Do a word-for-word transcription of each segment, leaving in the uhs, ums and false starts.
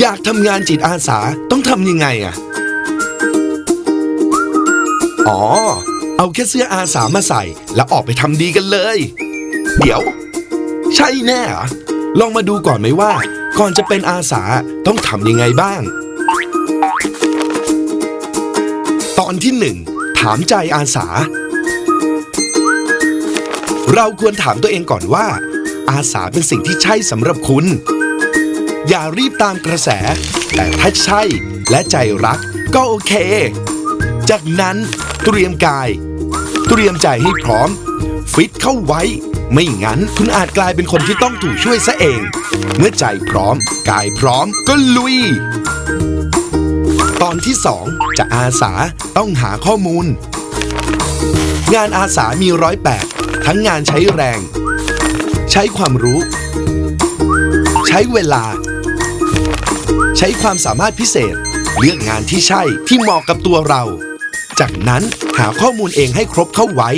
อยากทำงานจิตอาสาต้องทำยังไงอะอ๋อเอาแค่เสื้ออาสามาใส่แล้วออกไปทำดีกันเลยเดี๋ยวใช่แน่เหรอลองมาดูก่อนไหมว่าก่อนจะเป็นอาสาต้องทำยังไงบ้างตอนที่หนึ่งถามใจอาสาเราควรถามตัวเองก่อนว่าอาสาเป็นสิ่งที่ใช่สำหรับคุณอย่ารีบตามกระแสแต่ถ้าใช่และใจรักก็โอเคจากนั้นเตรียมกายเตรียมใจให้พร้อมฟิตเข้าไว้ไม่งั้นคุณอาจกลายเป็นคนที่ต้องถูกช่วยซะเองเมื่อใจพร้อมกายพร้อมก็ลุยตอนที่สองจะอาสาต้องหาข้อมูลงานอาสามีร้อยแปดทั้งงานใช้แรงใช้ความรู้ใช้เวลาใช้ความสามารถพิเศษเลือกงานที่ใช่ที่เหมาะกับตัวเราจากนั้นหาข้อมูลเองให้ครบเข้าไว้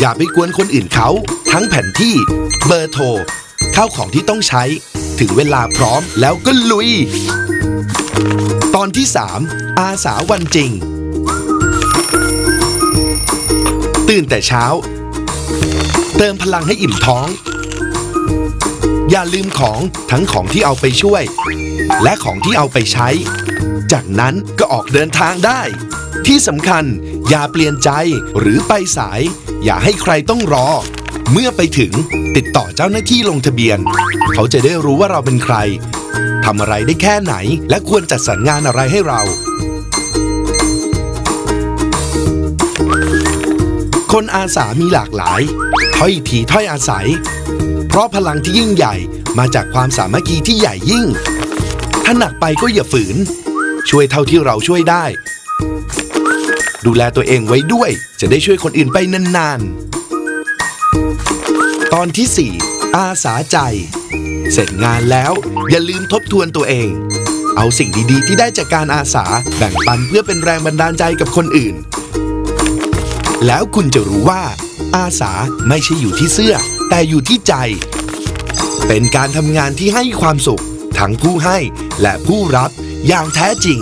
อย่าไปกวนคนอื่นเขาทั้งแผนที่เบอร์โทรข้าวของที่ต้องใช้ถึงเวลาพร้อมแล้วก็ลุยตอนที่สามอาสาวันจริงตื่นแต่เช้าเติมพลังให้อิ่มท้องอย่าลืมของทั้งของที่เอาไปช่วยและของที่เอาไปใช้จากนั้นก็ออกเดินทางได้ที่สำคัญอย่าเปลี่ยนใจหรือไปสายอย่าให้ใครต้องรอเมื่อไปถึงติดต่อเจ้าหน้าที่ลงทะเบียนเขาจะได้รู้ว่าเราเป็นใครทำอะไรได้แค่ไหนและควรจัดสรรงานอะไรให้เราคนอาสามีหลากหลายถ้อยทีถ้อยอาศัยเพราะพลังที่ยิ่งใหญ่มาจากความสามัคคีที่ใหญ่ยิ่งถ้าหนักไปก็อย่าฝืนช่วยเท่าที่เราช่วยได้ดูแลตัวเองไว้ด้วยจะได้ช่วยคนอื่นไปนานๆตอนที่สี่อาสาใจเสร็จงานแล้วอย่าลืมทบทวนตัวเองเอาสิ่งดีๆที่ได้จากการอาสาแบ่งปันเพื่อเป็นแรงบันดาลใจกับคนอื่นแล้วคุณจะรู้ว่าอาสาไม่ใช่อยู่ที่เสื้อแต่อยู่ที่ใจเป็นการทำงานที่ให้ความสุขทั้งผู้ให้และผู้รับอย่างแท้จริง